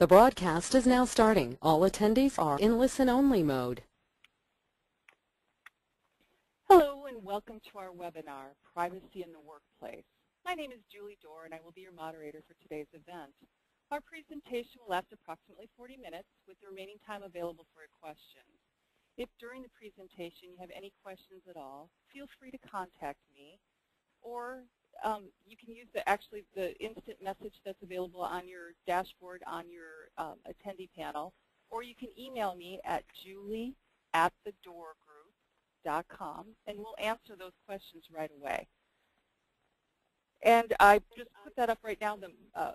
The broadcast is now starting. All attendees are in listen-only mode. Hello and welcome to our webinar, Privacy in the Workplace. My name is Julie Dore and I will be your moderator for today's event. Our presentation will last approximately 40 minutes with the remaining time available for your questions. If during the presentation you have any questions at all, feel free to contact me, or you can use the instant message that's available on your dashboard on your attendee panel, or you can email me at julie@thedoregroup.com, and we'll answer those questions right away. And I just put that up right now,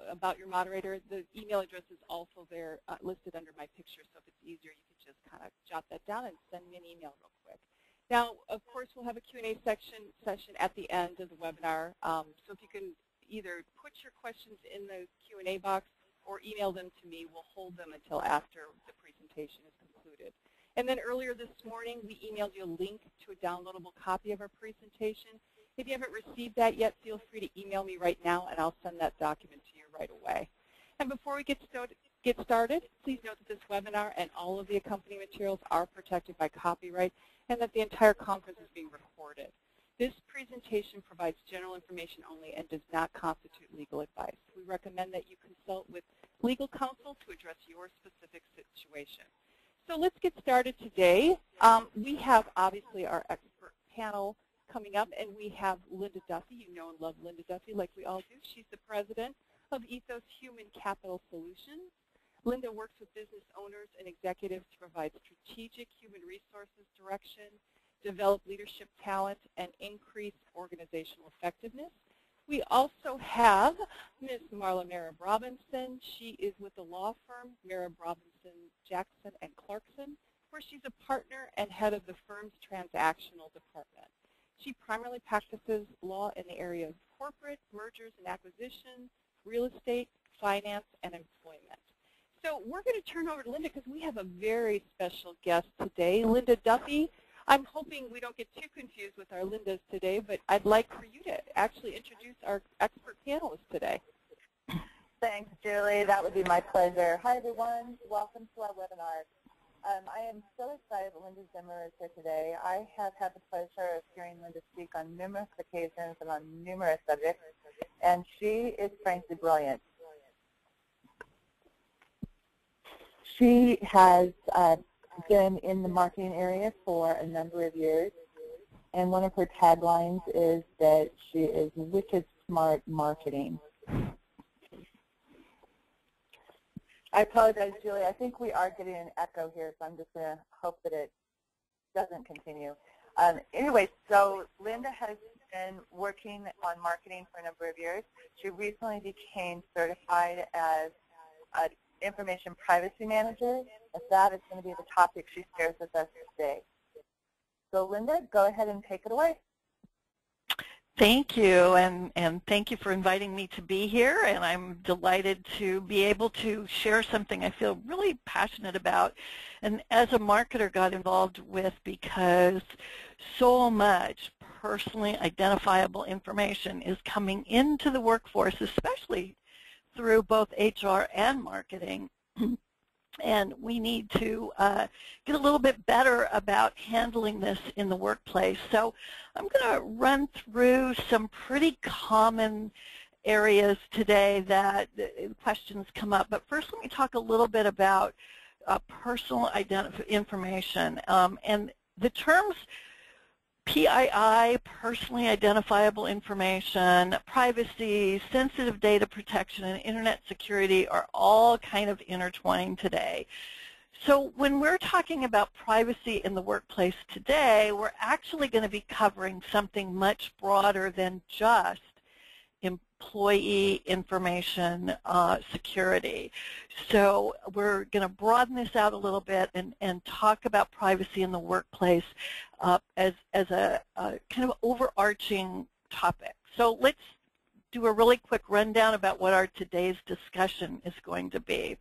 about your moderator. The email address is also there listed under my picture, so if it's easier, you can just kind of jot that down and send me an email real quick. Now, of course, we'll have a Q&A session at the end of the webinar, so if you can either put your questions in the Q&A box or email them to me. We'll hold them until after the presentation is concluded. And then earlier this morning, we emailed you a link to a downloadable copy of our presentation. If you haven't received that yet, feel free to email me right now, and I'll send that document to you right away. And before we get started, please note that this webinar and all of the accompanying materials are protected by copyright, and that the entire conference is being recorded. This presentation provides general information only and does not constitute legal advice. We recommend that you consult with legal counsel to address your specific situation. So let's get started today. We have, obviously, our expert panel coming up, and we have Linda Duffy. You know and love Linda Duffy like we all do. She's the president of Ethos Human Capital Solutions. Linda works with business owners and executives to provide strategic human resources direction, develop leadership talent, and increase organizational effectiveness. We also have Ms. Marla Merhab Robinson. She is with the law firm Merhab Robinson Jackson and Clarkson, where she's a partner and head of the firm's transactional department. She primarily practices law in the area of corporate, mergers and acquisitions, real estate, finance, and employment. So we're going to turn over to Linda because we have a very special guest today, Linda Duffy. I'm hoping we don't get too confused with our Lindas today, but I'd like for you to actually introduce our expert panelists today. Thanks, Julie. That would be my pleasure. Hi, everyone. Welcome to our webinar. I am so excited that Linda Zimmer is here today. I have had the pleasure of hearing Linda speak on numerous occasions and on numerous subjects, and she is frankly brilliant. She has been in the marketing area for a number of years, and one of her taglines is that she is wicked smart marketing. I apologize, Julie. I think we are getting an echo here, so I'm just going to hope that it doesn't continue. Anyway, so Linda has been working on marketing for a number of years. She recently became certified as an information privacy manager, and that is going to be the topic she shares with us today. So Linda, go ahead and take it away. Thank you, and thank you for inviting me to be here, and I'm delighted to be able to share something I feel really passionate about, and as a marketer got involved with, because so much personally identifiable information is coming into the workforce, especially through both HR and marketing. And we need to get a little bit better about handling this in the workplace. So I'm going to run through some pretty common areas today that questions come up. But first, let me talk a little bit about personal information. And the terms PII, personally identifiable information, privacy, sensitive data protection, and internet security are all kind of intertwined today. So when we're talking about privacy in the workplace today, we're actually going to be covering something much broader than just employee information security. So we're going to broaden this out a little bit and talk about privacy in the workplace as a kind of overarching topic. So let's do a really quick rundown about what our today's discussion is going to be.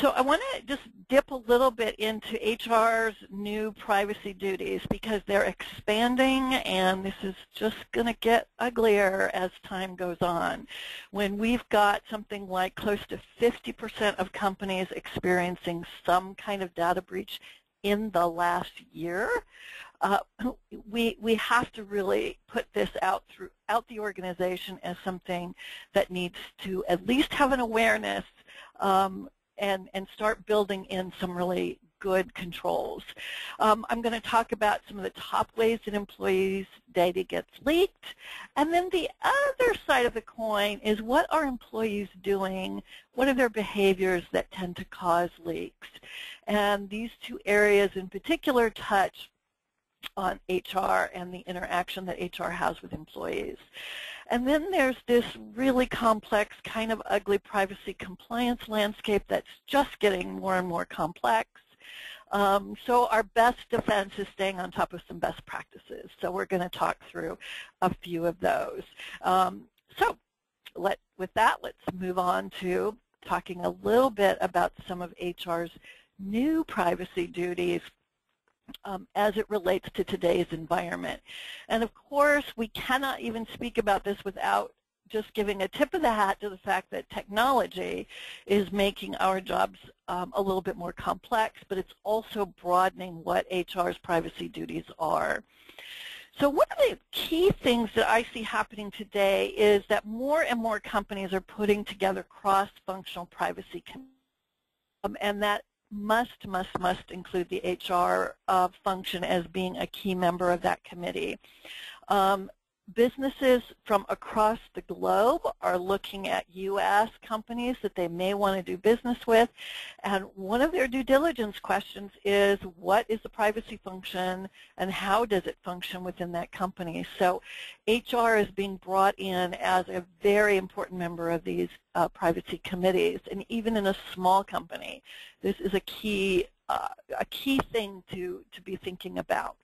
So I want to just dip a little bit into HR's new privacy duties, because they're expanding, and this is just going to get uglier as time goes on. When we've got something like close to 50% of companies experiencing some kind of data breach in the last year, we have to really put this out throughout the organization as something that needs to at least have an awareness and start building in some really good controls. I'm going to talk about some of the top ways that employees' data gets leaked. And then the other side of the coin is, what are employees doing? What are their behaviors that tend to cause leaks? And these two areas in particular touch on HR and the interaction that HR has with employees. And then there's this really complex, kind of ugly privacy compliance landscape that's just getting more and more complex. So our best defense is staying on top of some best practices. So we're going to talk through a few of those. So with that, let's move on to talking a little bit about some of HR's new privacy duties as it relates to today's environment. And of course, we cannot even speak about this without just giving a tip of the hat to the fact that technology is making our jobs a little bit more complex, but it's also broadening what HR's privacy duties are. So one of the key things that I see happening today is that more and more companies are putting together cross-functional privacy committees, and that must include the HR function as being a key member of that committee. Businesses from across the globe are looking at U.S. companies that they may want to do business with, and one of their due diligence questions is, what is the privacy function and how does it function within that company? So HR is being brought in as a very important member of these privacy committees, and even in a small company, this is a key thing to be thinking about.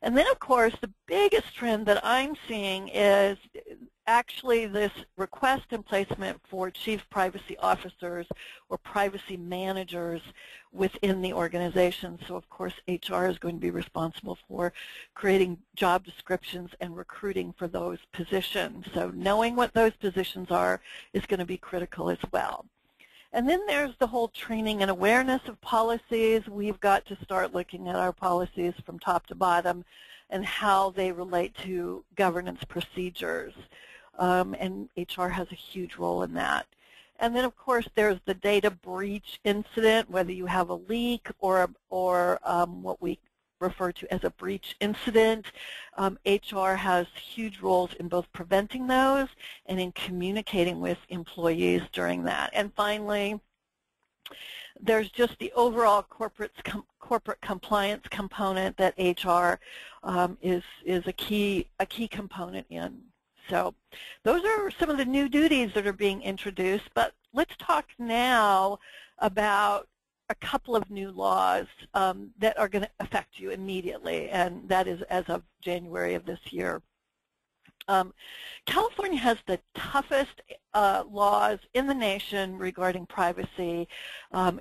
And then, of course, the biggest trend that I'm seeing is actually this request and placement for chief privacy officers or privacy managers within the organization. So, of course, HR is going to be responsible for creating job descriptions and recruiting for those positions. So knowing what those positions are is going to be critical as well. And then there's the whole training and awareness of policies. We've got to start looking at our policies from top to bottom and how they relate to governance procedures. And HR has a huge role in that. And then, of course, there's the data breach incident, whether you have a leak or what we refer to as a breach incident. HR has huge roles in both preventing those and in communicating with employees during that. And finally, there's just the overall corporate compliance component that HR is a key component in. So those are some of the new duties that are being introduced, but let's talk now about a couple of new laws that are going to affect you immediately, and that is as of January of this year. California has the toughest laws in the nation regarding privacy.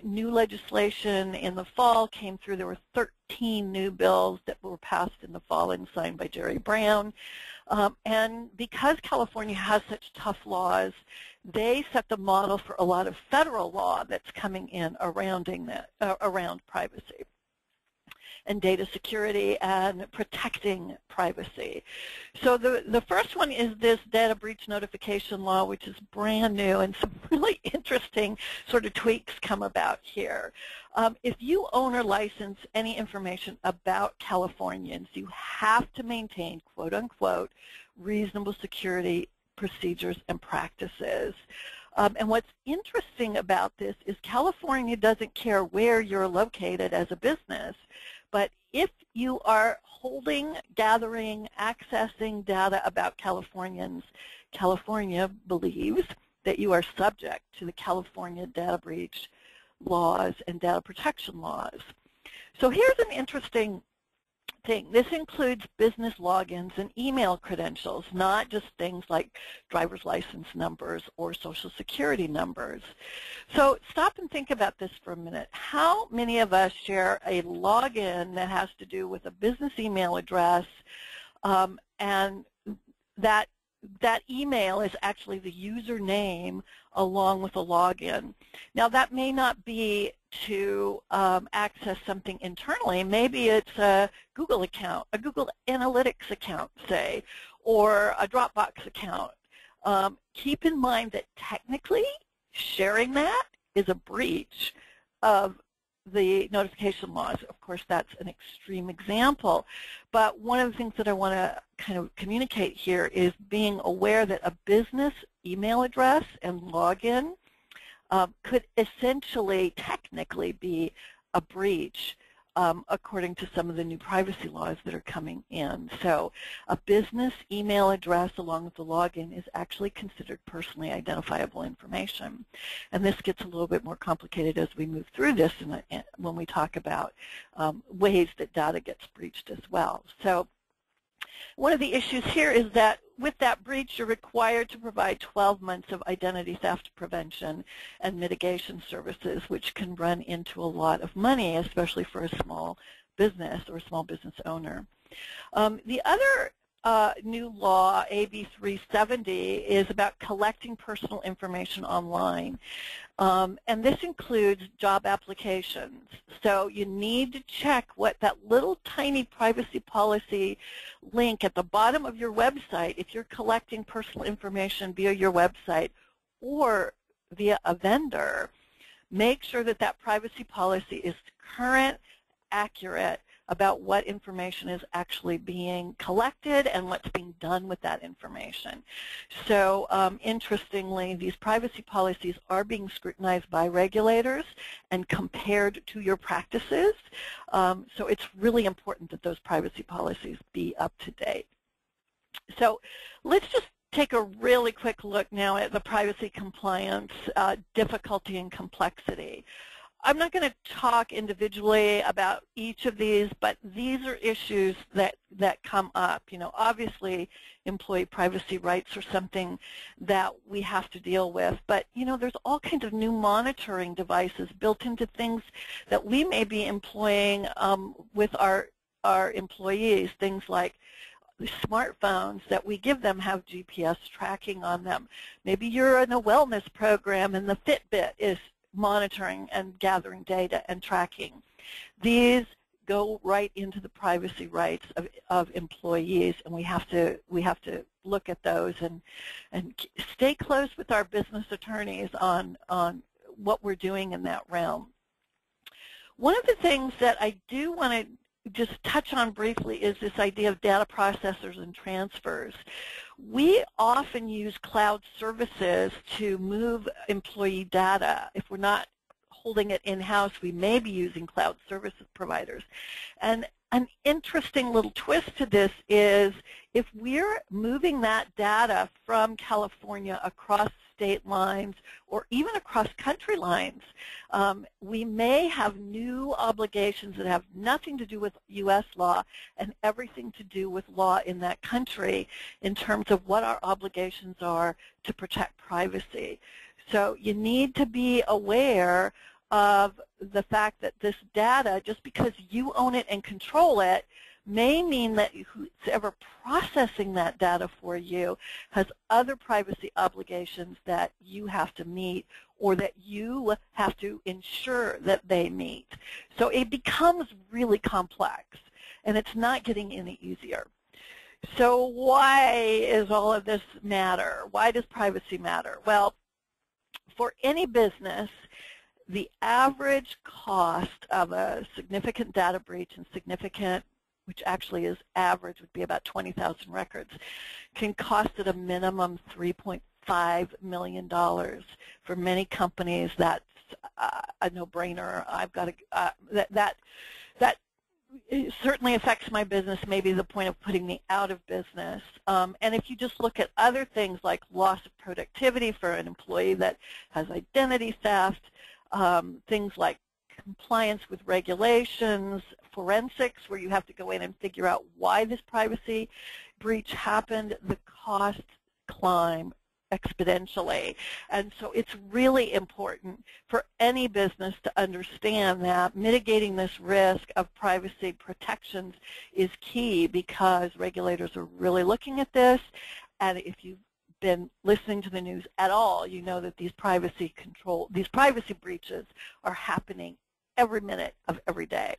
New legislation in the fall came through. There were 13 new bills that were passed in the fall and signed by Jerry Brown. And because California has such tough laws, they set the model for a lot of federal law that's coming in around privacy and data security and protecting privacy. So the first one is this data breach notification law, which is brand new, and some really interesting sort of tweaks come about here. If you own or license any information about Californians, you have to maintain, quote unquote, reasonable security procedures and practices. And what's interesting about this is California doesn't care where you're located as a business, but if you are holding, gathering, accessing data about Californians, California believes that you are subject to the California data breach laws and data protection laws. So here's an interesting thing. This includes business logins and email credentials, not just things like driver's license numbers or social security numbers. So stop and think about this for a minute. How many of us share a login that has to do with a business email address, and that email is actually the username along with a login? Now, that may not be to access something internally. Maybe it's a Google account, a Google Analytics account, say, or a Dropbox account. Keep in mind that technically sharing that is a breach of the notification laws. Of course, that's an extreme example, but one of the things that I want to kind of communicate here is being aware that a business email address and login could essentially technically be a breach according to some of the new privacy laws that are coming in. So a business email address along with the login is actually considered personally identifiable information. And this gets a little bit more complicated as we move through this and when we talk about ways that data gets breached as well. So one of the issues here is that with that breach, you're required to provide 12 months of identity theft prevention and mitigation services, which can run into a lot of money, especially for a small business or a small business owner. The other new law, AB 370, is about collecting personal information online. And this includes job applications. So you need to check what that little tiny privacy policy link at the bottom of your website, if you're collecting personal information via your website or via a vendor, make sure that that privacy policy is current, accurate, about what information is actually being collected and what's being done with that information. So interestingly, these privacy policies are being scrutinized by regulators and compared to your practices. So it's really important that those privacy policies be up to date. So let's just take a really quick look now at the privacy compliance difficulty and complexity. I'm not going to talk individually about each of these, but these are issues that come up. You know, obviously, employee privacy rights are something that we have to deal with, but, you know, there's all kinds of new monitoring devices built into things that we may be employing with our employees, things like smartphones that we give them have GPS tracking on them. Maybe you're in a wellness program and the Fitbit is monitoring and gathering data and tracking. These go right into the privacy rights of employees, and we have to look at those and stay close with our business attorneys on what we're doing in that realm. One of the things that I do want to just touch on briefly is this idea of data processors and transfers. We often use cloud services to move employee data. If we're not holding it in-house, we may be using cloud services providers. And an interesting little twist to this is if we're moving that data from California across state lines or even across country lines, we may have new obligations that have nothing to do with U.S. law and everything to do with law in that country in terms of what our obligations are to protect privacy. So you need to be aware of the fact that this data, just because you own it and control it, may mean that whoever processing that data for you has other privacy obligations that you have to meet or that you have to ensure that they meet. So it becomes really complex, and it's not getting any easier. So why is all of this matter? Why does privacy matter? Well, for any business, the average cost of a significant data breach and significant, which actually is average, would be about 20,000 records, can cost at a minimum $3.5 million. For many companies, that's a no-brainer. I've got to, that certainly affects my business, maybe the point of putting me out of business. And if you just look at other things like loss of productivity for an employee that has identity theft, things like compliance with regulations, forensics where you have to go in and figure out why this privacy breach happened, the costs climb exponentially. And so it's really important for any business to understand that mitigating this risk of privacy protections is key because regulators are really looking at this. And if you've been listening to the news at all, you know that these privacy breaches are happening every minute of every day.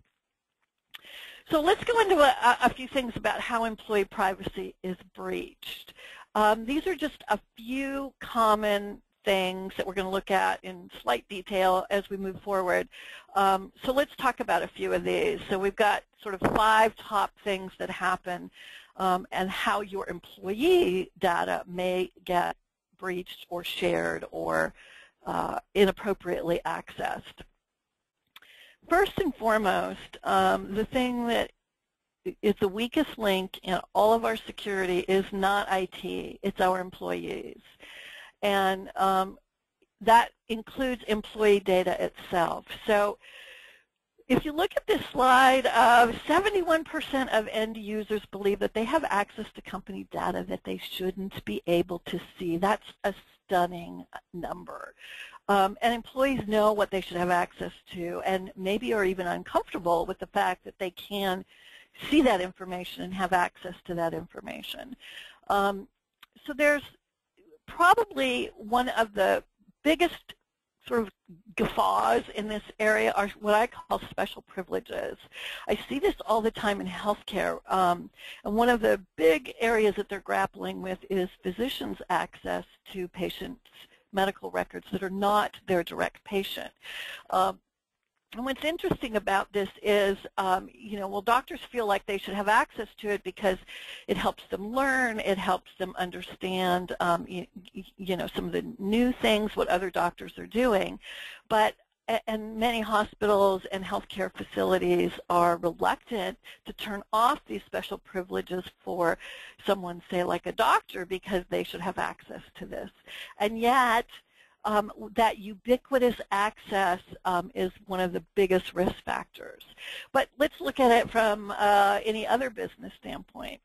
So let's go into a few things about how employee privacy is breached. These are just a few common things that we're going to look at in slight detail as we move forward. So let's talk about a few of these. So we've got sort of 5 top things that happen and how your employee data may get breached or shared or inappropriately accessed. First and foremost, the thing that is the weakest link in all of our security is not IT, it's our employees. And that includes employee data itself. So if you look at this slide, 71% of end users believe that they have access to company data that they shouldn't be able to see. That's a stunning number. And employees know what they should have access to and maybe are even uncomfortable with the fact that they can see that information and have access to that information. So there's probably one of the biggest sort of guffaws in this area are what I call special privileges. I see this all the time in healthcare, and one of the big areas that they're grappling with is physicians' access to patients' medical records that are not their direct patient. And what's interesting about this is, well, doctors feel like they should have access to it because it helps them learn, it helps them understand, some of the new things, what other doctors are doing. And many hospitals and healthcare facilities are reluctant to turn off these special privileges for someone, say, like a doctor, because they should have access to this. And yet, that ubiquitous access is one of the biggest risk factors. But let's look at it from any other business standpoint.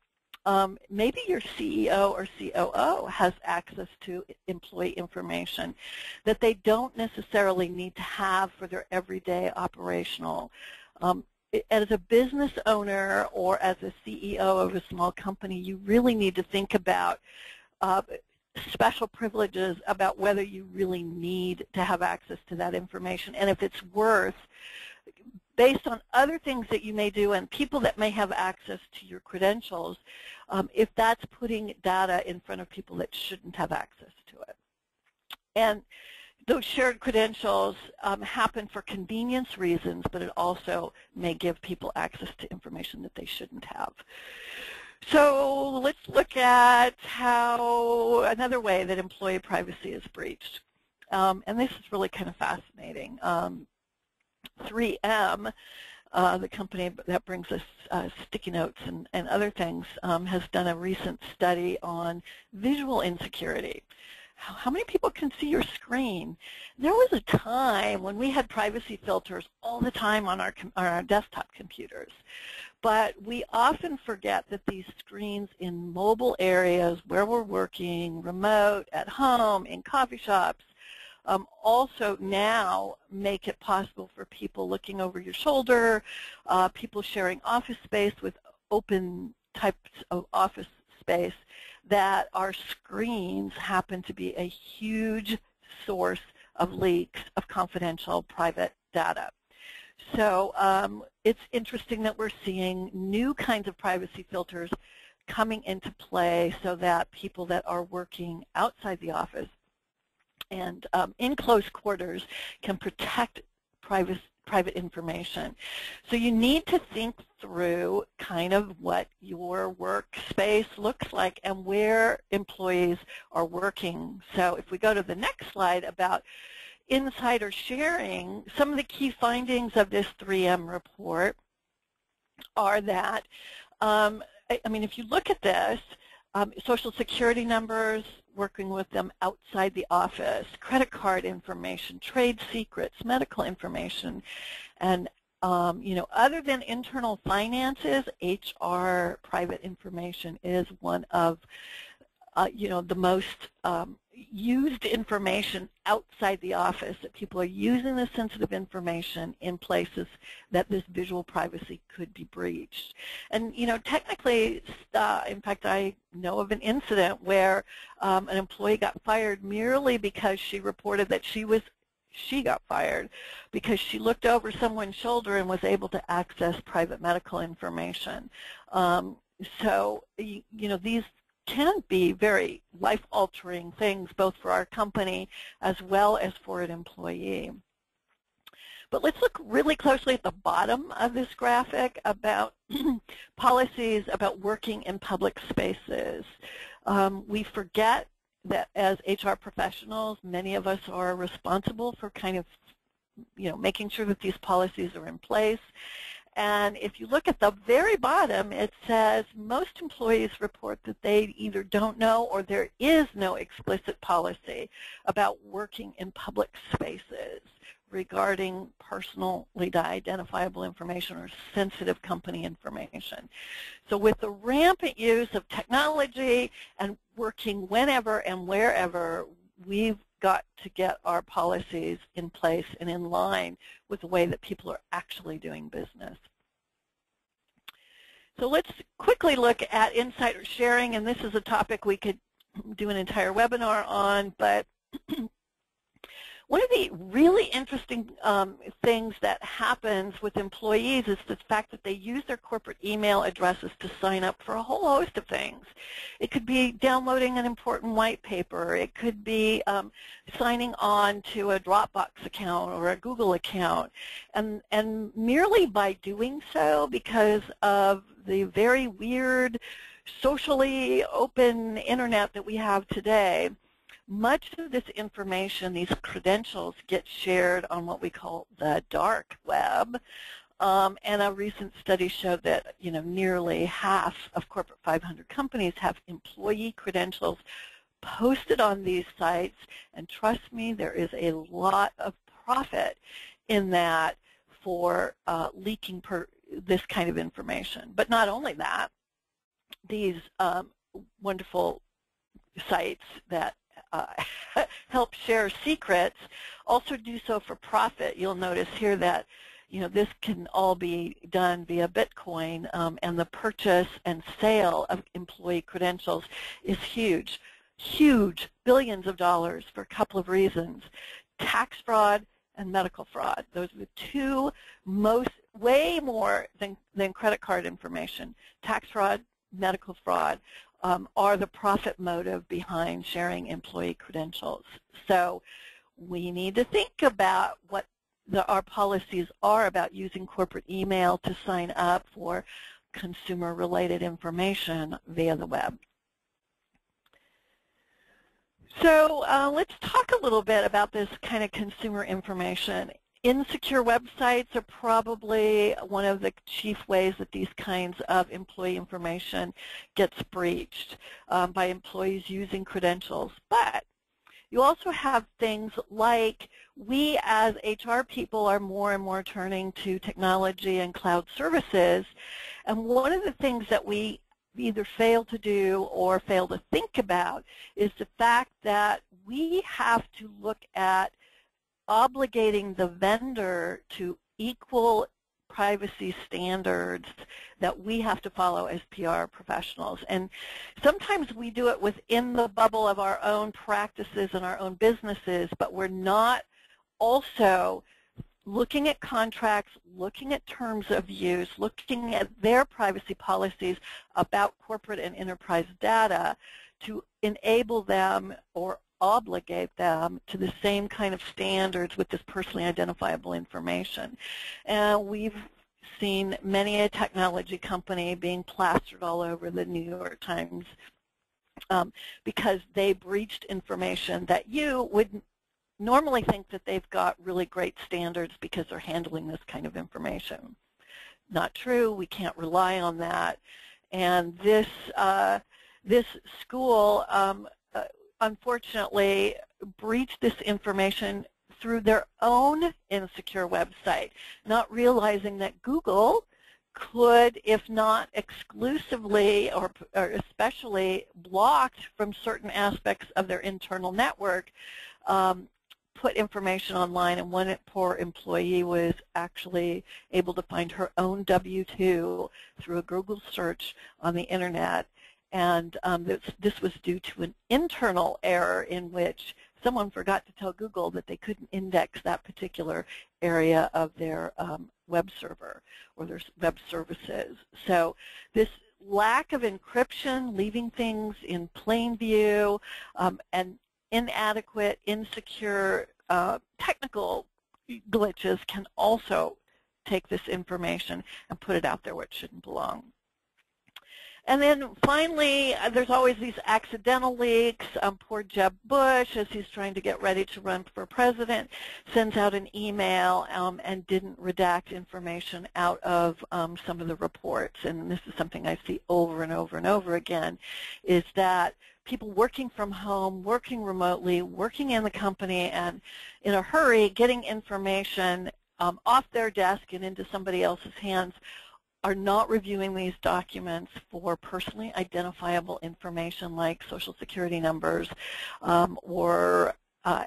Maybe your CEO or COO has access to employee information that they don't necessarily need to have for their everyday operational. As a business owner or as a CEO of a small company, you really need to think about special privileges about whether you really need to have access to that information and if it's worth, based on other things that you may do and people that may have access to your credentials, if that's putting data in front of people that shouldn't have access to it. And those shared credentials happen for convenience reasons, but it also may give people access to information that they shouldn't have. So let's look at another way that employee privacy is breached. And this is really kind of fascinating. 3M, the company that brings us sticky notes and other things, has done a recent study on visual insecurity. How many people can see your screen? There was a time when we had privacy filters all the time on our desktop computers. But we often forget that these screens in mobile areas where we're working, remote, at home, in coffee shops, also now make it possible for people looking over your shoulder, people sharing office space with open types of office space, that our screens happen to be a huge source of leaks of confidential private data. So it's interesting that we're seeing new kinds of privacy filters coming into play so that people that are working outside the office and in close quarters can protect private information. So you need to think through kind of what your workspace looks like and where employees are working. So if we go to the next slide about insider sharing, some of the key findings of this 3M report are that, if you look at this, Social Security numbers, working with them outside the office, credit card information, trade secrets, medical information, and Other than internal finances, HR private information is one of the most used information outside the office, that people are using this sensitive information in places that this visual privacy could be breached. And technically, in fact, I know of an incident where an employee got fired merely because she reported that she got fired because she looked over someone's shoulder and was able to access private medical information. So these can be very life-altering things, both for our company as well as for an employee. But let's look really closely at the bottom of this graphic about policies about working in public spaces. We forget that as HR professionals, many of us are responsible for making sure that these policies are in place. And if you look at the very bottom, it says most employees report that they either don't know or there is no explicit policy about working in public spaces regarding personally identifiable information or sensitive company information. So with the rampant use of technology and working whenever and wherever, we've got to get our policies in place and in line with the way that people are actually doing business. So let's quickly look at insider sharing, and this is a topic we could do an entire webinar on, but one of the really interesting things that happens with employees is the fact that they use their corporate email addresses to sign up for a whole host of things. It could be downloading an important white paper. It could be signing on to a Dropbox account or a Google account. And merely by doing so, because of the very weird, socially open internet that we have today, much of this information, these credentials, get shared on what we call the dark web. And a recent study showed that nearly half of corporate 500 companies have employee credentials posted on these sites. And trust me, there is a lot of profit in that for leaking this kind of information. But not only that, these wonderful sites that help share secrets also do so for profit. You'll notice here that this can all be done via Bitcoin, and the purchase and sale of employee credentials is huge, billions of dollars, for a couple of reasons: tax fraud and medical fraud. Those are the two most, way more than credit card information. Tax fraud, medical fraud are the profit motive behind sharing employee credentials. So we need to think about what our policies are about using corporate email to sign up for consumer-related information via the web. So let's talk a little bit about this kind of consumer information. Insecure websites are probably one of the chief ways that these kinds of employee information gets breached by employees using credentials. But you also have things like, we as HR people are more and more turning to technology and cloud services. And one of the things that we either fail to do or fail to think about is the fact that we have to look at obligating the vendor to equal privacy standards that we have to follow as PR professionals. And sometimes we do it within the bubble of our own practices and our own businesses, but we're not also looking at contracts, looking at terms of use, looking at their privacy policies about corporate and enterprise data to enable them or obligate them to the same kind of standards with this personally identifiable information. And we've seen many a technology company being plastered all over the New York Times because they breached information that you would normally think that they've got really great standards because they're handling this kind of information. Not true. We can't rely on that. And this, this school unfortunately breached this information through their own insecure website, not realizing that Google could, if not exclusively or especially blocked from certain aspects of their internal network, put information online. And one poor employee was actually able to find her own W-2 through a Google search on the internet. And this was due to an internal error in which someone forgot to tell Google that they couldn't index that particular area of their web server or their web services. So this lack of encryption, leaving things in plain view, and inadequate, insecure technical glitches can also take this information and put it out there where it shouldn't belong. And then finally, there's always these accidental leaks. Poor Jeb Bush, as he's trying to get ready to run for president, sends out an email and didn't redact information out of some of the reports. And this is something I see over and over and over again, is that people working from home, working remotely, working in the company, and in a hurry, getting information off their desk and into somebody else's hands, are not reviewing these documents for personally identifiable information like social security numbers or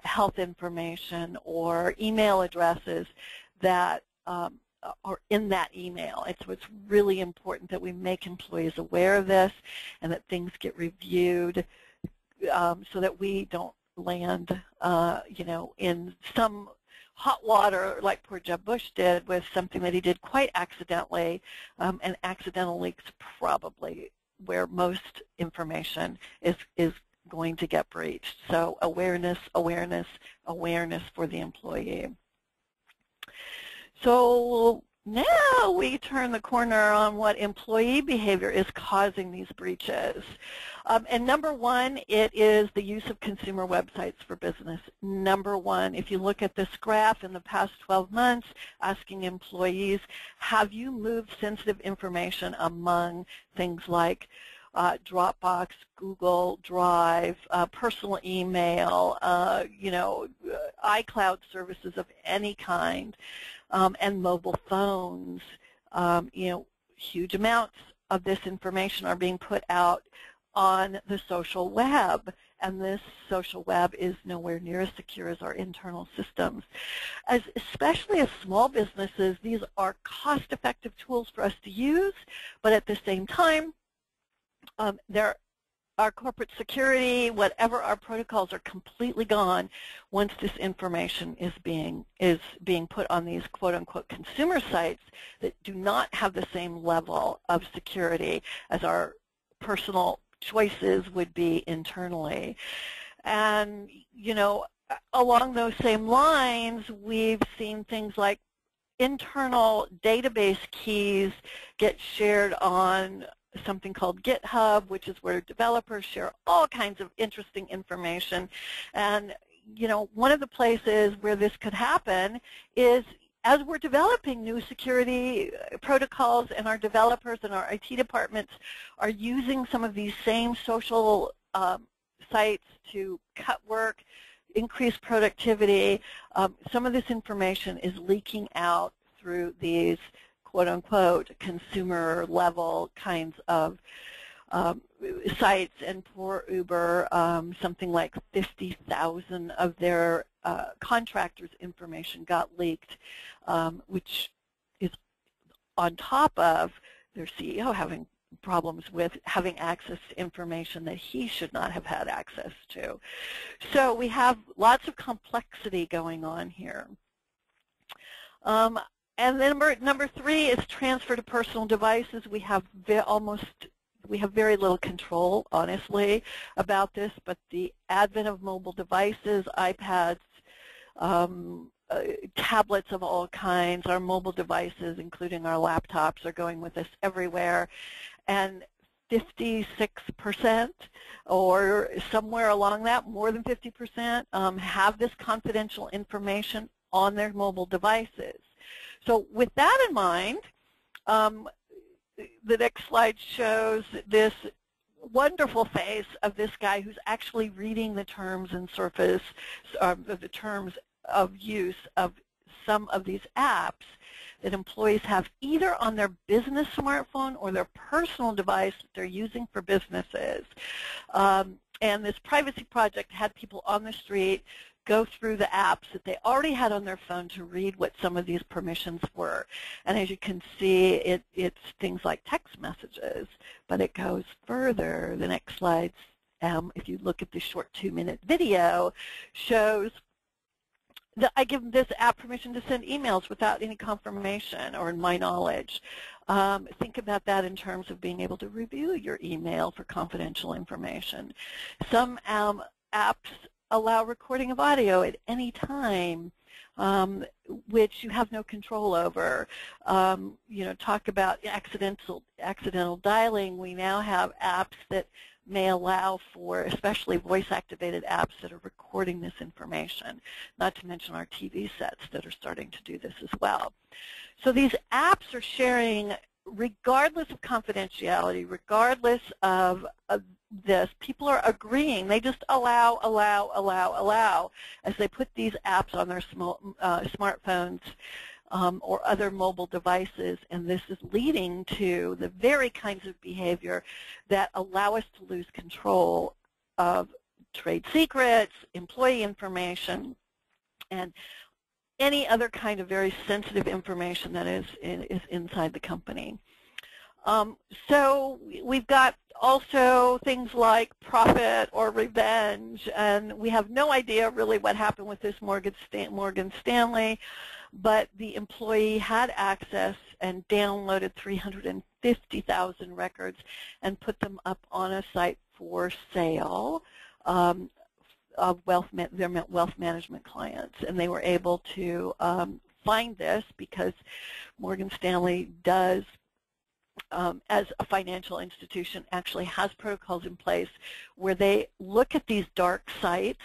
health information or email addresses that are in that email. It's really important that we make employees aware of this and that things get reviewed so that we don't land in some hot water like poor Jeb Bush did with something that he did quite accidentally, and accidental leaks probably where most information is going to get breached. So awareness, awareness, awareness for the employee. So now we turn the corner on what employee behavior is causing these breaches. And number one, it is the use of consumer websites for business. Number one, if you look at this graph in the past 12 months, asking employees, have you moved sensitive information among things like Dropbox, Google Drive, personal email, iCloud services of any kind, and mobile phones. Huge amounts of this information are being put out on the social web, and this social web is nowhere near as secure as our internal systems. Especially as small businesses, these are cost-effective tools for us to use, but at the same time, our corporate security, whatever our protocols, are completely gone once this information is being put on these quote-unquote consumer sites that do not have the same level of security as our personal choices would be internally. And, along those same lines, we've seen things like internal database keys get shared on something called GitHub, which is where developers share all kinds of interesting information. And one of the places where this could happen is as we're developing new security protocols, and our developers and our IT departments are using some of these same social sites to cut work, increase productivity. Some of this information is leaking out through these quote-unquote consumer-level kinds of sites. And poor Uber, something like 50,000 of their contractors' information got leaked, which is on top of their CEO having problems with having access to information that he should not have had access to. So we have lots of complexity going on here. And then number three is transfer to personal devices. We have very little control, honestly, about this, but the advent of mobile devices, iPads, tablets of all kinds, our mobile devices, including our laptops, are going with us everywhere. And 56% or somewhere along that, more than 50%, have this confidential information on their mobile devices. So with that in mind, the next slide shows this wonderful face of this guy who's actually reading the terms of use of some of these apps that employees have either on their business smartphone or their personal device that they're using for businesses. And this privacy project had people on the street go through the apps that they already had on their phone to read what some of these permissions were. And as you can see, it's things like text messages, but it goes further. The next slide, if you look at the short 2-minute video, shows that I give this app permission to send emails without any confirmation or in my knowledge. Think about that in terms of being able to review your email for confidential information. Some apps allow recording of audio at any time, which you have no control over. You know, talk about accidental dialing. We now have apps that may allow for, especially voice-activated apps that are recording this information, not to mention our TV sets that are starting to do this as well. So these apps are sharing, regardless of confidentiality, regardless of this, people are agreeing. They just allow as they put these apps on their smartphones or other mobile devices, and this is leading to the very kinds of behavior that allow us to lose control of trade secrets, employee information, and any other kind of very sensitive information that is inside the company. So we've got also things like profit or revenge, and we have no idea really what happened with this Morgan Stanley, but the employee had access and downloaded 350,000 records and put them up on a site for sale of their wealth management clients, and they were able to find this because Morgan Stanley does, as a financial institution, actually has protocols in place where they look at these dark sites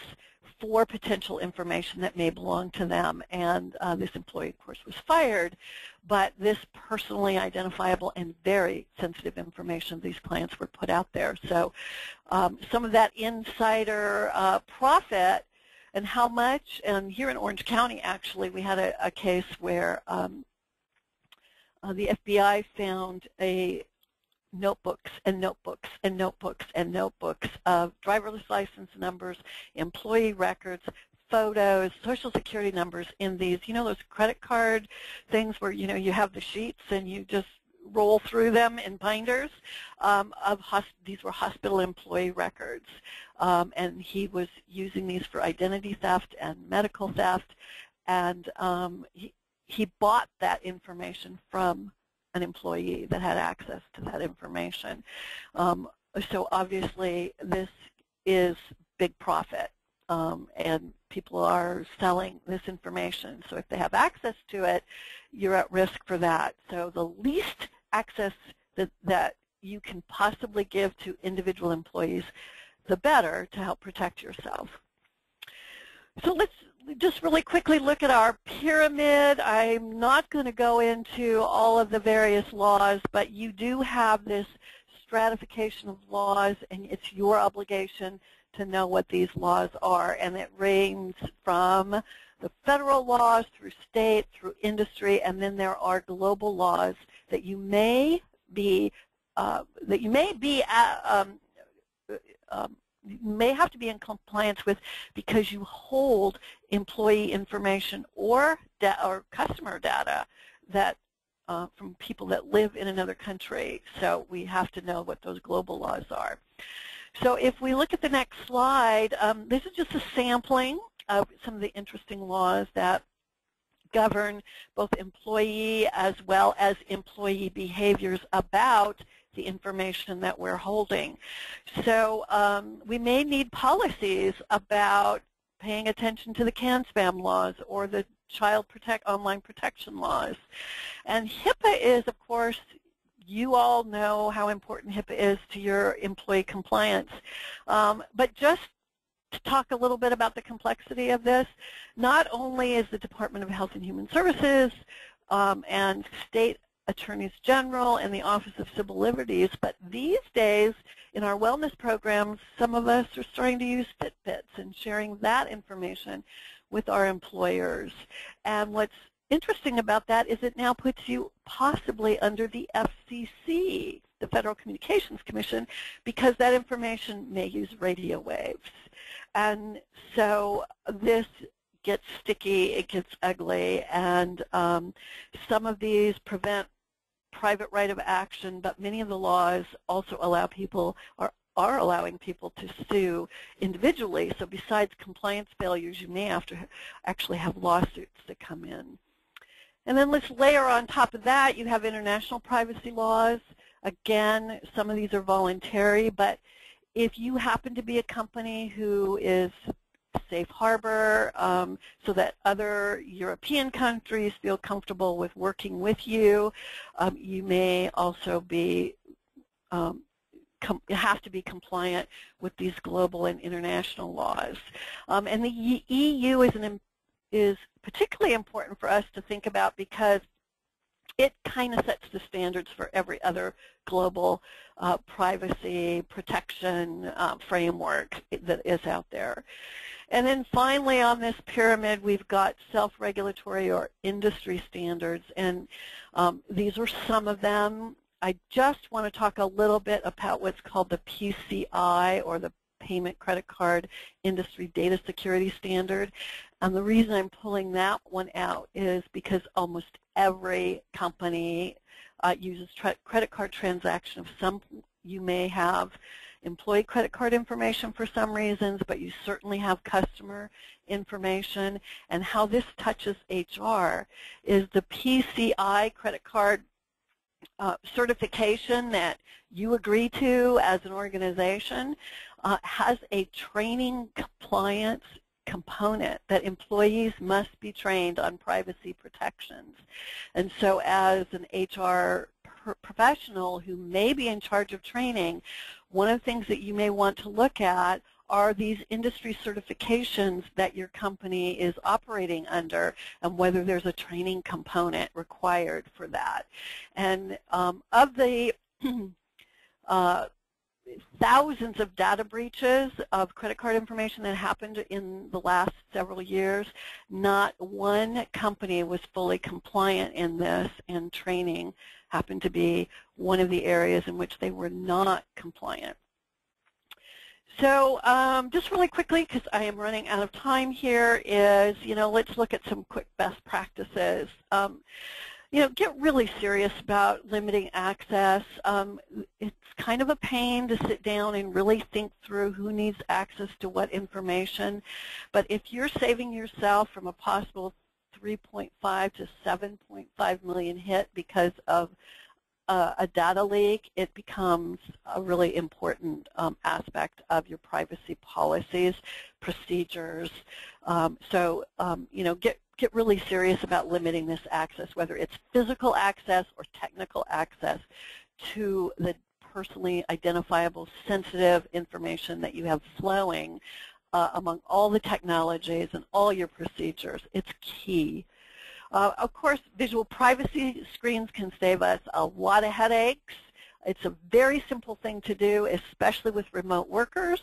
for potential information that may belong to them. And this employee, of course, was fired, but this personally identifiable and very sensitive information of these clients were put out there. So some of that insider profit and how much, and here in Orange County, actually, we had a case where the FBI found notebooks and notebooks and notebooks and notebooks of driverless license numbers, employee records, photos, social security numbers in these, you know, those credit card things where, you know, you have the sheets and you just roll through them in binders. These were hospital employee records, and he was using these for identity theft and medical theft, and he bought that information from an employee that had access to that information. So obviously this is big profit, and people are selling this information. So if they have access to it, you're at risk for that. So the least access that you can possibly give to individual employees, the better, to help protect yourself. So let's just really quickly look at our pyramid. I'm not going to go into all of the various laws, but you do have this stratification of laws, and it's your obligation to know what these laws are, and it ranges from the federal laws through state, through industry, and then there are global laws that you may be may have to be in compliance with because you hold employee information or customer data that from people that live in another country. So we have to know what those global laws are. So if we look at the next slide, this is just a sampling of some of the interesting laws that govern both employee as well as employee behaviors about the information that we're holding. So we may need policies about paying attention to the CAN-SPAM laws or the online protection laws. And HIPAA is, of course, you all know how important HIPAA is to your employee compliance. But just to talk a little bit about the complexity of this, not only is the Department of Health and Human Services and state attorneys general and the Office of Civil Liberties, but these days in our wellness programs, some of us are starting to use Fitbits and sharing that information with our employers. And what's interesting about that is it now puts you possibly under the FCC, the Federal Communications Commission, because that information may use radio waves. And so this gets sticky, it gets ugly, and some of these prevent private right of action, but many of the laws also allow people, or are allowing people, to sue individually. So besides compliance failures, you may have to actually have lawsuits that come in. And then let's layer on top of that, you have international privacy laws. Again, some of these are voluntary, but if you happen to be a company who is safe harbor, so that other European countries feel comfortable with working with you, you may also be have to be compliant with these global and international laws. And the EU is particularly important for us to think about because it kind of sets the standards for every other global privacy protection framework that is out there. And then finally on this pyramid, we've got self-regulatory or industry standards, and these are some of them. I just want to talk a little bit about what's called the PCI, or the Payment Credit Card Industry Data Security Standard. And the reason I'm pulling that one out is because almost every company uses credit card transaction of some. You may have employee credit card information for some reasons, but you certainly have customer information. And how this touches HR is the PCI credit card certification that you agree to as an organization has a training compliance component that employees must be trained on privacy protections. And so as an HR professional who may be in charge of training, one of the things that you may want to look at are these industry certifications that your company is operating under and whether there's a training component required for that. And of the thousands of data breaches of credit card information that happened in the last several years, not one company was fully compliant in this, and training happened to be one of the areas in which they were not compliant. So just really quickly, because I am running out of time here, is, you know, let's look at some quick best practices. You know, get really serious about limiting access. It's kind of a pain to sit down and really think through who needs access to what information. But if you're saving yourself from a possible 3.5 to 7.5 million hit because of a data leak, it becomes a really important aspect of your privacy policies, procedures. You know, get really serious about limiting this access, whether it's physical access or technical access to the personally identifiable sensitive information that you have flowing among all the technologies and all your procedures. It's key. Of course, visual privacy screens can save us a lot of headaches. It's a very simple thing to do, especially with remote workers.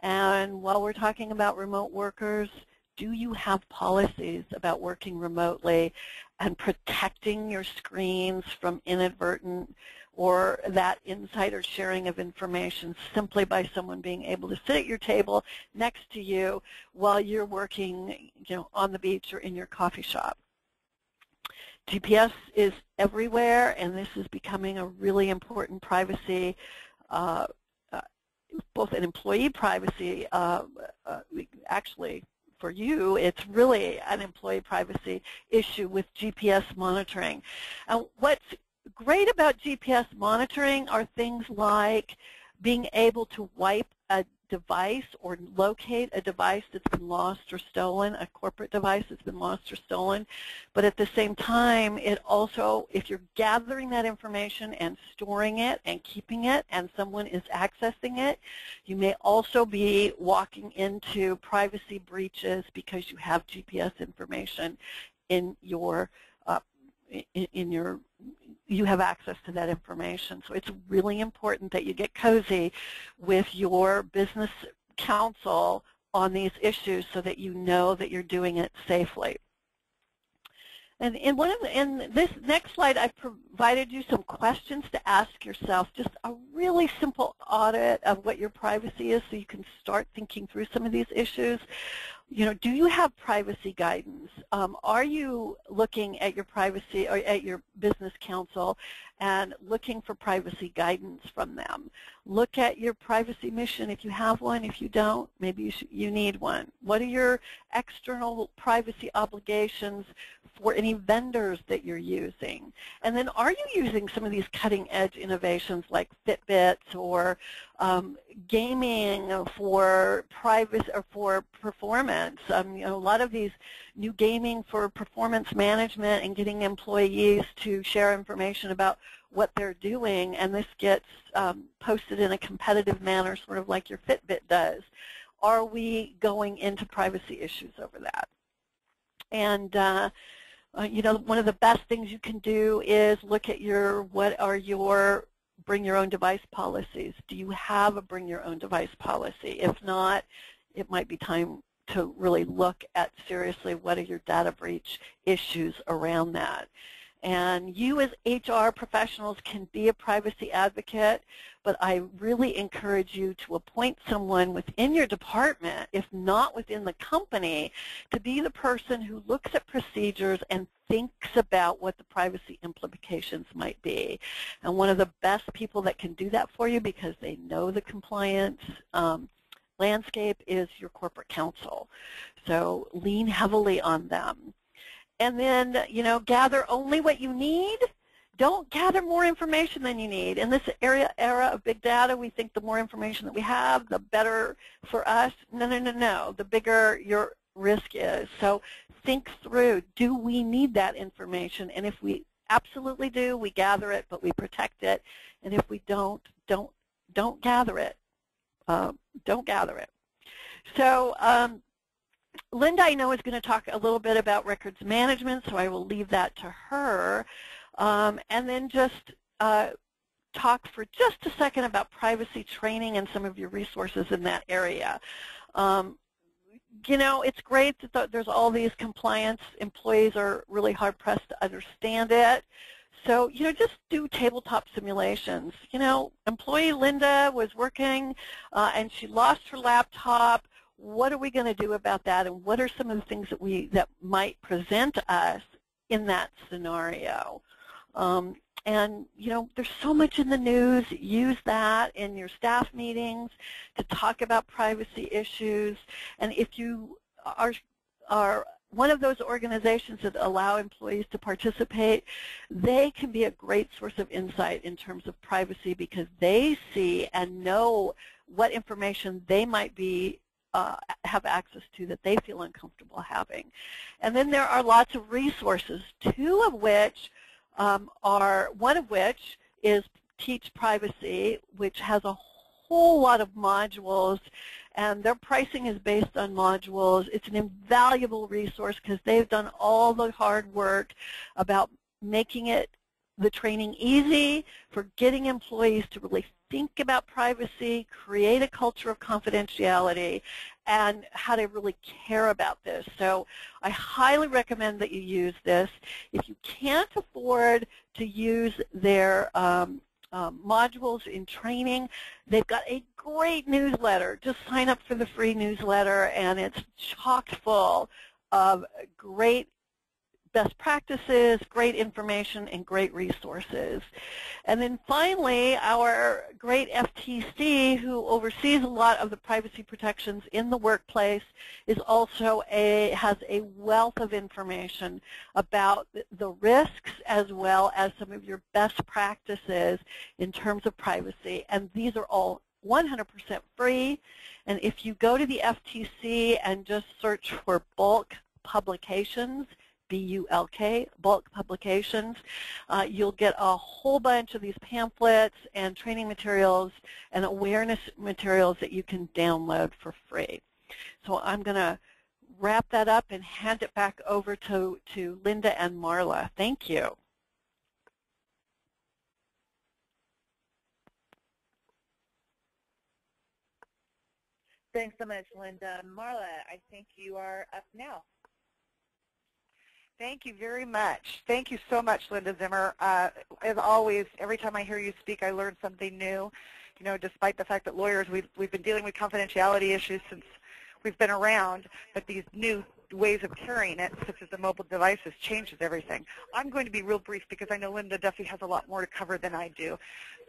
And while we're talking about remote workers, do you have policies about working remotely and protecting your screens from inadvertent or that insider sharing of information simply by someone being able to sit at your table next to you while you're working, you know, on the beach or in your coffee shop? GPS is everywhere, and this is becoming a really important privacy, both an employee privacy, actually for you, it's really an employee privacy issue with GPS monitoring. And what's great about GPS monitoring are things like being able to wipe a device or locate a device that's been lost or stolen, a corporate device that's been lost or stolen. But at the same time, it also, if you're gathering that information and storing it and keeping it and someone is accessing it, you may also be walking into privacy breaches because you have GPS information in your you have access to that information. So it's really important that you get cozy with your business counsel on these issues so that you know that you're doing it safely. And in this next slide, I've provided you some questions to ask yourself, just a really simple audit of what your privacy is so you can start thinking through some of these issues. You know, do you have privacy guidance? Are you looking at your privacy or at your business counsel and looking for privacy guidance from them? Look at your privacy mission if you have one. If you don't, maybe you need one. What are your external privacy obligations for any vendors that you're using? And then are you using some of these cutting-edge innovations like Fitbits or gaming for privacy or for performance? You know, a lot of these new gaming for performance management and getting employees to share information about what they're doing, and this gets posted in a competitive manner, sort of like your Fitbit does. Are we going into privacy issues over that? And you know, one of the best things you can do is look at your bring your own device policies. Do you have a bring your own device policy? If not, it might be time to really look at seriously what are your data breach issues around that. And you as HR professionals can be a privacy advocate, but I really encourage you to appoint someone within your department, if not within the company, to be the person who looks at procedures and thinks about what the privacy implications might be. And one of the best people that can do that for you, because they know the compliance landscape, is your corporate counsel. So lean heavily on them. And then, you know, gather only what you need. Don't gather more information than you need. In this era of big data, we think the more information that we have, the better for us. No, no, no, no. The bigger your risk is. So think through, do we need that information? And if we absolutely do, we gather it, but we protect it. And if we don't gather it. Don't gather it. So, Linda, I know, is going to talk a little bit about records management, so I will leave that to her. And then just talk for just a second about privacy training and some of your resources in that area. You know, it's great that there's all these compliance. Employees are really hard-pressed to understand it. So, you know, just do tabletop simulations. You know, employee Linda was working, and she lost her laptop. What are we going to do about that, and what are some of the things that might present us in that scenario? And you know, there's so much in the news. Use that in your staff meetings to talk about privacy issues. And if you are one of those organizations that allow employees to participate, they can be a great source of insight in terms of privacy, because they see and know what information they might be have access to that they feel uncomfortable having. And then there are lots of resources, one of which is Teach Privacy, which has a whole lot of modules, and their pricing is based on modules. It's an invaluable resource because they've done all the hard work about making the training easy, for getting employees to really think about privacy, create a culture of confidentiality, and how to really care about this. So I highly recommend that you use this. If you can't afford to use their modules in training, they've got a great newsletter. Just sign up for the free newsletter, and it's chock full of great best practices, great information, and great resources. And then finally, our great FTC, who oversees a lot of the privacy protections in the workplace, is also has a wealth of information about the risks, as well as some of your best practices in terms of privacy. And these are all 100% free. And if you go to the FTC and just search for bulk publications, BULK, bulk publications, you'll get a whole bunch of these pamphlets and training materials and awareness materials that you can download for free. So I'm going to wrap that up and hand it back over to Linda and Marla. Thank you. Thanks so much, Linda. Marla, I think you are up now. Thank you very much. Thank you so much, Linda Zimmer. As always, every time I hear you speak, I learn something new. You know, despite the fact that lawyers, we've been dealing with confidentiality issues since we've been around, but these new ways of carrying it, such as the mobile devices, changes everything. I'm going to be real brief because I know Linda Duffy has a lot more to cover than I do.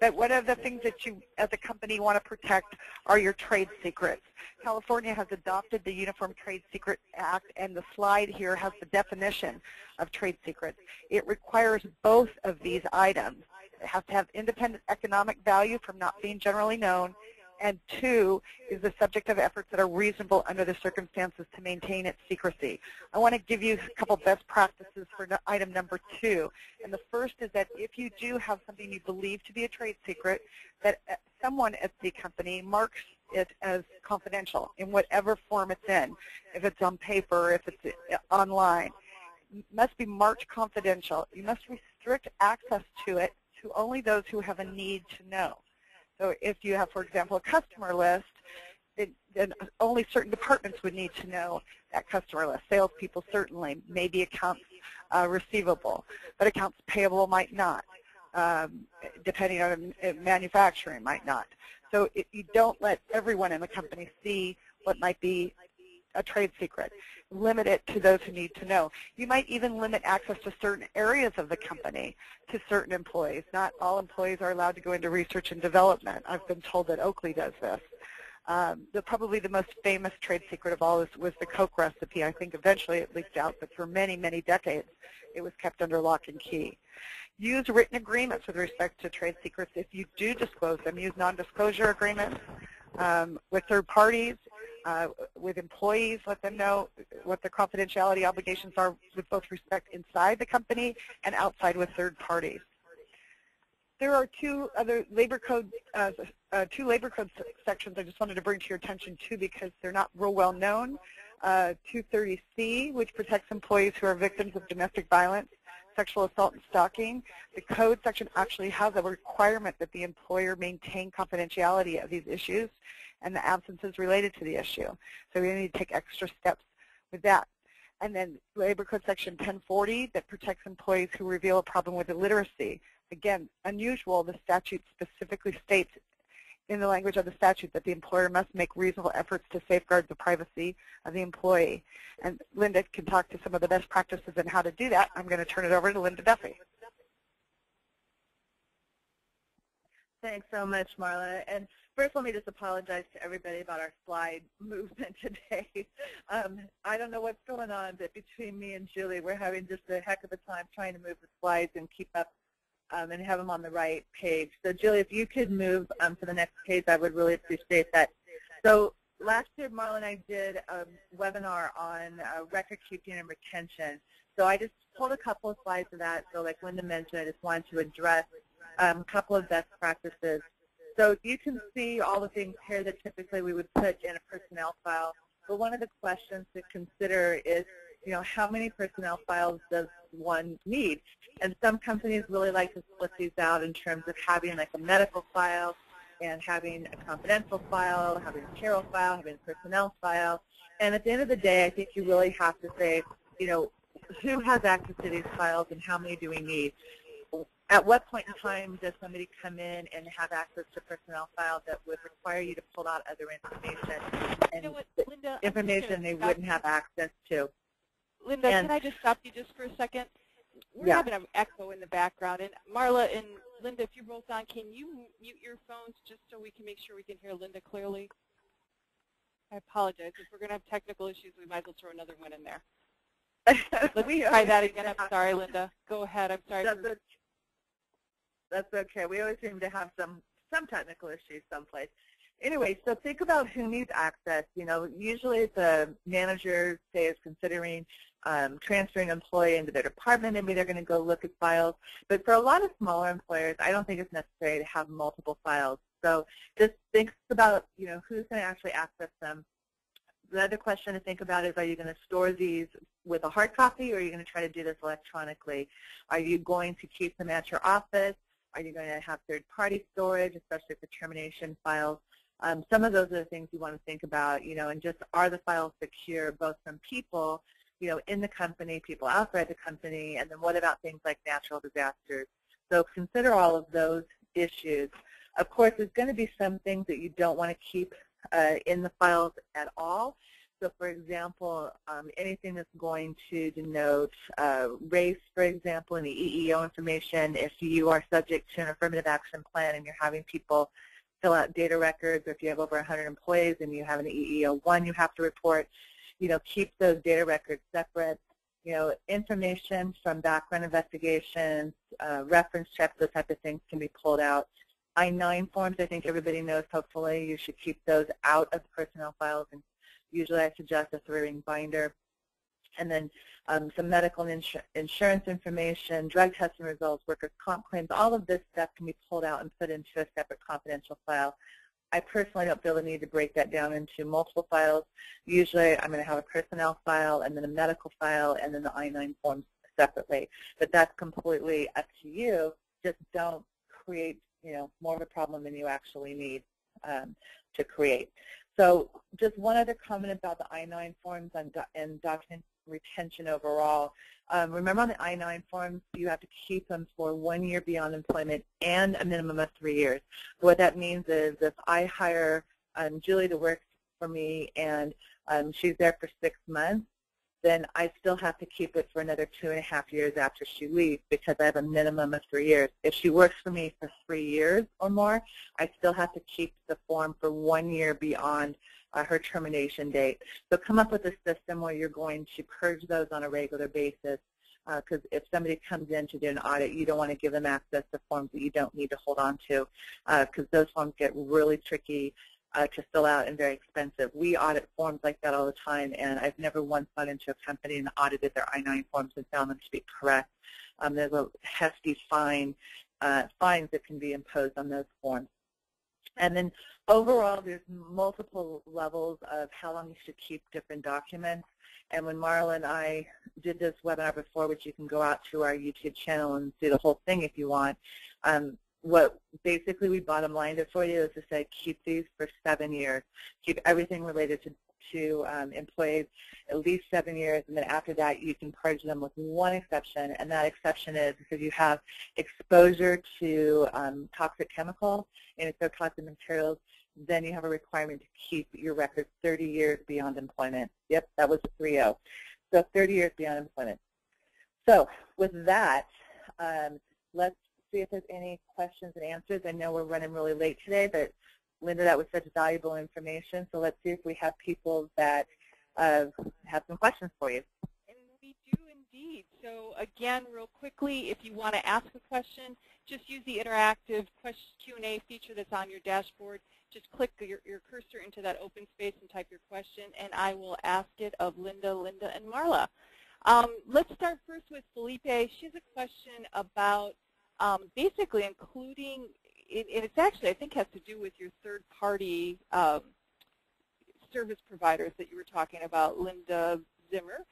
But one of the things that you, as a company, want to protect are your trade secrets. California has adopted the Uniform Trade Secrets Act, and the slide here has the definition of trade secrets. It requires both of these items. It has to have independent economic value from not being generally known, and two, is the subject of efforts that are reasonable under the circumstances to maintain its secrecy. I want to give you a couple best practices for item number two. And the first is that if you do have something you believe to be a trade secret, that someone at the company marks it as confidential in whatever form it's in, if it's on paper, if it's online. It must be marked confidential. You must restrict access to it to only those who have a need to know. So if you have, for example, a customer list, then only certain departments would need to know that customer list. Salespeople certainly, maybe accounts receivable, but accounts payable might not, depending on manufacturing might not. So you don't let everyone in the company see what might be a trade secret. Limit it to those who need to know. You might even limit access to certain areas of the company to certain employees. Not all employees are allowed to go into research and development. I've been told that Oakley does this. Probably the most famous trade secret of all was the Coke recipe. I think eventually it leaked out, but for many, many decades it was kept under lock and key. Use written agreements with respect to trade secrets. If you do disclose them, use non-disclosure agreements with third parties. With employees, let them know what their confidentiality obligations are with both respect inside the company and outside with third parties. There are two other labor code, sections I just wanted to bring to your attention too because they're not real well known. 230C, which protects employees who are victims of domestic violence, sexual assault, and stalking. The code section actually has a requirement that the employer maintain confidentiality of these issues and the absences related to the issue. So we need to take extra steps with that. And then Labor Code Section 1040 that protects employees who reveal a problem with illiteracy. Again, unusual, the statute specifically states in the language of the statute that the employer must make reasonable efforts to safeguard the privacy of the employee. And Linda can talk to some of the best practices and how to do that. I'm going to turn it over to Linda Duffy. Thanks so much, Marla. And first, let me just apologize to everybody about our slide movement today. I don't know what's going on, but between me and Julie, we're having just a heck of a time trying to move the slides and keep up and have them on the right page. So, Julie, if you could move to the next page, I would really appreciate that. So last year, Marla and I did a webinar on record keeping and retention. So I just pulled a couple of slides of that. So like Linda mentioned, I just wanted to address a couple of best practices. So you can see all the things here that typically we would put in a personnel file. But one of the questions to consider is, you know, how many personnel files does one need? And some companies really like to split these out in terms of having like a medical file and having a confidential file, having a payroll file, having a personnel file. And at the end of the day, I think you really have to say, you know, who has access to these files and how many do we need? At what point in time does somebody come in and have access to personnel files that would require you to pull out other information and you know what, Linda, information they wouldn't have access to? Linda, and, can I just stop you just for a second? We're having an echo in the background. And Marla and Linda, if you're both on, can you mute your phones just so we can make sure we can hear Linda clearly? I apologize. If we're going to have technical issues, we might as well throw another one in there. Let's try that again. I'm sorry, Linda. Go ahead. I'm sorry. That's okay. We always seem to have some technical issues someplace. Anyway, so think about who needs access. You know, usually the manager, say, is considering transferring an employee into their department. Maybe they're going to go look at files. But for a lot of smaller employers, I don't think it's necessary to have multiple files. So just think about, you know, who's going to actually access them. The other question to think about is, are you going to store these with a hard copy, or are you going to try to do this electronically? Are you going to keep them at your office? Are you going to have third-party storage, especially for termination files? Some of those are the things you want to think about, and just are the files secure, both from people, in the company, people outside the company, and then what about things like natural disasters? So consider all of those issues. Of course, there's going to be some things that you don't want to keep in the files at all. So for example, anything that's going to denote race, for example, in the EEO information, if you are subject to an affirmative action plan and you're having people fill out data records, or if you have over 100 employees and you have an EEO-1 you have to report, keep those data records separate. Information from background investigations, reference checks, those type of things can be pulled out. I-9 forms, I think everybody knows, hopefully, you should keep those out of the personnel files, and usually I suggest a 3-ring binder. And then some medical and insurance information, drug testing results, workers' comp claims, all of this stuff can be pulled out and put into a separate confidential file. I personally don't feel the need to break that down into multiple files. Usually I'm going to have a personnel file and then a medical file and then the I-9 forms separately. But that's completely up to you. Just don't create more of a problem than you actually need to create. So just one other comment about the I-9 forms and document retention overall. Remember on the I-9 forms, you have to keep them for 1 year beyond employment and a minimum of 3 years. What that means is if I hire Julie to work for me and she's there for 6 months, then I still have to keep it for another 2.5 years after she leaves because I have a minimum of 3 years. If she works for me for 3 years or more, I still have to keep the form for 1 year beyond her termination date. So come up with a system where you're going to purge those on a regular basis because if somebody comes in to do an audit, you don't want to give them access to forms that you don't need to hold on to because those forms get really tricky to fill out and very expensive. We audit forms like that all the time, and I've never once gone into a company and audited their I-9 forms and found them to be correct. There's a hefty fines that can be imposed on those forms. And then overall, there's multiple levels of how long you should keep different documents. And when Marla and I did this webinar before, which you can go out to our YouTube channel and see the whole thing if you want, what basically we bottom lined it for you is to say keep these for 7 years. Keep everything related to employees at least 7 years, and then after that you can purge them with one exception, and that exception is because you have exposure to toxic chemicals and toxic materials, then you have a requirement to keep your records 30 years beyond employment. Yep, that was a 3-0. So 30 years beyond employment. So with that, let's see if there's any questions and answers. I know we're running really late today, but Linda, that was such valuable information. So let's see if we have people that have some questions for you. And we do indeed. So again, real quickly, if you want to ask a question, just use the interactive Q&A feature that's on your dashboard. Just click your cursor into that open space and type your question, and I will ask it of Linda, and Marla. Let's start first with Felipe. She has a question about basically including it's actually, I think, has to do with your third-party service providers that you were talking about, Linda Zimmer.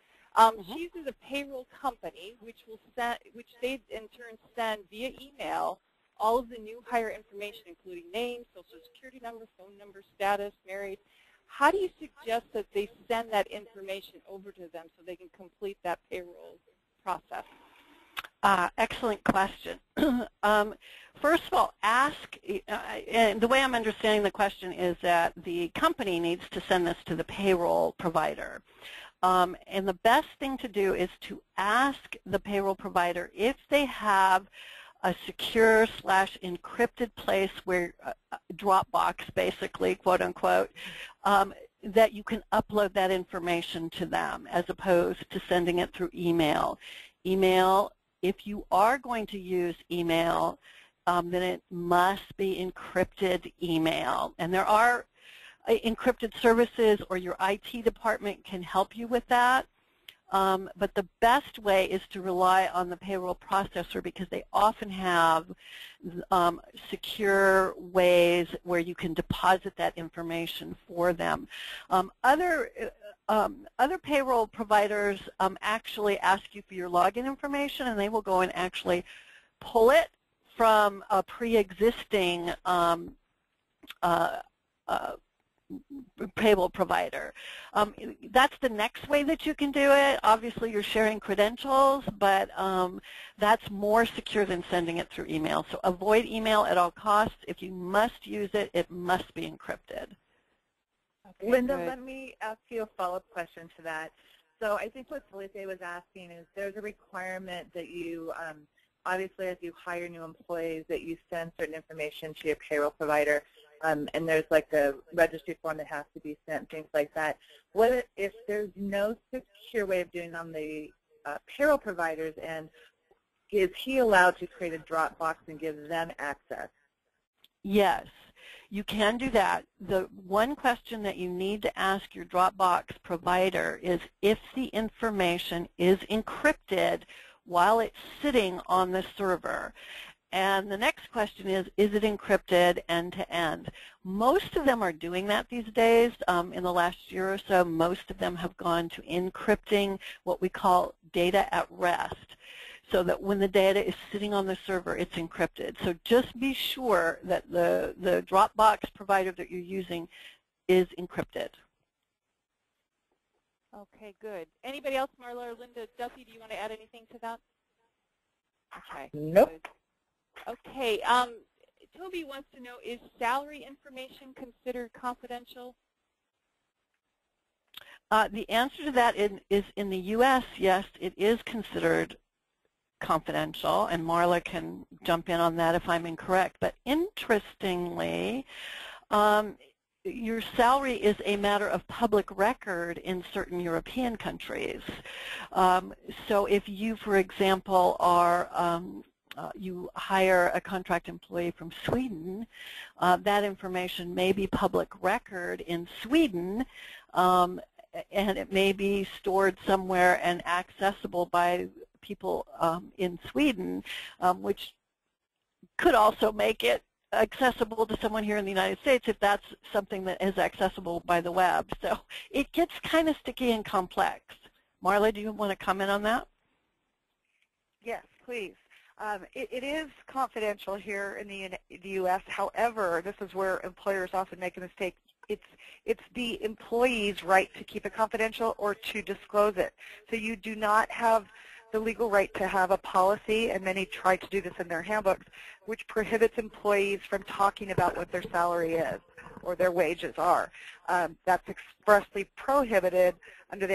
She uses a payroll company, which they in turn send via email all of the new hire information, including name, social security number, phone number, status, married. How do you suggest that they send that information over to them so they can complete that payroll process? Excellent question. First of all, ask, and the way I'm understanding the question is that the company needs to send this to the payroll provider. And the best thing to do is to ask the payroll provider if they have a secure / encrypted place where Dropbox, basically, quote unquote, that you can upload that information to them as opposed to sending it through email. If you are going to use email, then it must be encrypted email. And there are encrypted services, or your IT department can help you with that. But the best way is to rely on the payroll processor because they often have secure ways where you can deposit that information for them. Other payroll providers actually ask you for your login information, and they will go and actually pull it from a pre-existing payroll provider. That's the next way that you can do it. Obviously, you're sharing credentials, but that's more secure than sending it through email. So avoid email at all costs. If you must use it, it must be encrypted. Okay, Linda, good. Let me ask you a follow-up question to that. So I think what Felice was asking is there's a requirement that you, obviously as you hire new employees, that you send certain information to your payroll provider. And there's like a registry form that has to be sent, things like that. What if there's no secure way of doing it on the payroll provider's end? Is he allowed to create a Dropbox and give them access? Yes, you can do that. The one question that you need to ask your Dropbox provider is if the information is encrypted while it's sitting on the server. And the next question is it encrypted end-to-end? Most of them are doing that these days. In the last year or so, most of them have gone to encrypting what we call data at rest, so that when the data is sitting on the server, it's encrypted. So just be sure that the Dropbox provider that you're using is encrypted. Okay, good. Anybody else, Marla or Linda Duffy, do you want to add anything to that? Okay. Nope. Good. Okay, Toby wants to know, is salary information considered confidential? The answer to that is in the U.S., yes, it is considered confidential, and Marla can jump in on that if I'm incorrect. But interestingly, your salary is a matter of public record in certain European countries. So if you, for example, are you hire a contract employee from Sweden, that information may be public record in Sweden, and it may be stored somewhere and accessible by people in Sweden, which could also make it accessible to someone here in the United States if that's something that is accessible by the web. So it gets kind of sticky and complex. Marla, do you want to comment on that? Yes, please. It is confidential here in the U.S. However, this is where employers often make a mistake. It's the employee's right to keep it confidential or to disclose it. So you do not have the legal right to have a policy, and many try to do this in their handbooks, which prohibits employees from talking about what their salary is or their wages are. That's expressly prohibited under the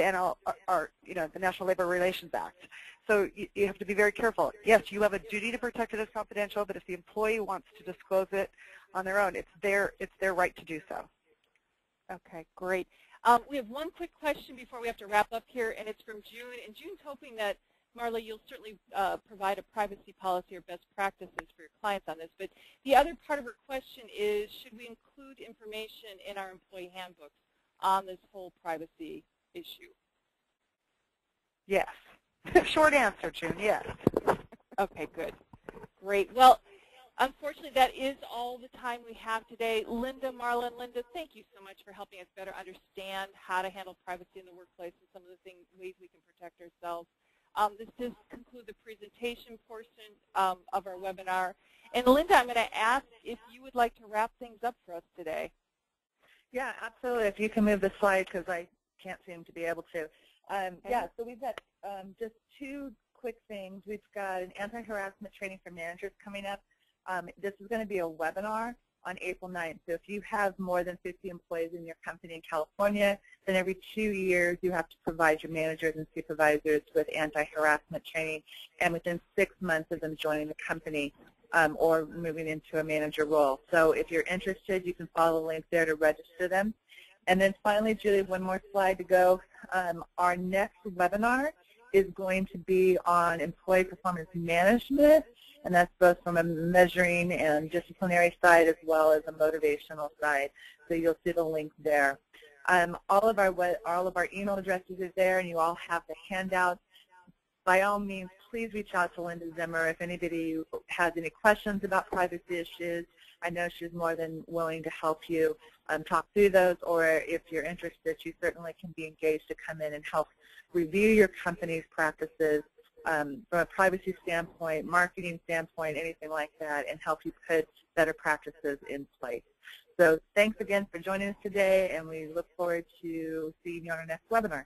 the National Labor Relations Act. So you have to be very careful. Yes, you have a duty to protect it as confidential, but if the employee wants to disclose it on their own, it's their right to do so. Okay, great. We have one quick question before we have to wrap up here, and it's from June. And June's hoping that, Marla, you'll certainly provide a privacy policy or best practices for your clients on this. But the other part of her question is, should we include information in our employee handbooks on this whole privacy issue? Yes. Short answer, June, yes. Okay, good. Great. Well, unfortunately, that is all the time we have today. Linda, Marla, and Linda, thank you so much for helping us better understand how to handle privacy in the workplace and some of the ways we can protect ourselves. This does conclude the presentation portion of our webinar. And Linda, I'm going to ask if you would like to wrap things up for us today. Yeah, absolutely. If you can move the slide, because I can't seem to be able to. Yeah, so we've got just two quick things. We've got an anti-harassment training for managers coming up. This is going to be a webinar on April 9th. So if you have more than 50 employees in your company in California, then every 2 years you have to provide your managers and supervisors with anti-harassment training, and within 6 months of them joining the company or moving into a manager role. So if you're interested, you can follow the link there to register them. And then finally, Julie, one more slide to go. Our next webinar is going to be on employee performance management, and that's both from a measuring and disciplinary side as well as a motivational side. So you'll see the link there. All of our email addresses are there, and you all have the handouts. By all means, please reach out to Linda Zimmer if anybody has any questions about privacy issues. I know she's more than willing to help you talk through those, or if you're interested, she certainly can be engaged to come in and help review your company's practices from a privacy standpoint, marketing standpoint, anything like that, and help you put better practices in place. So thanks again for joining us today, and we look forward to seeing you on our next webinar.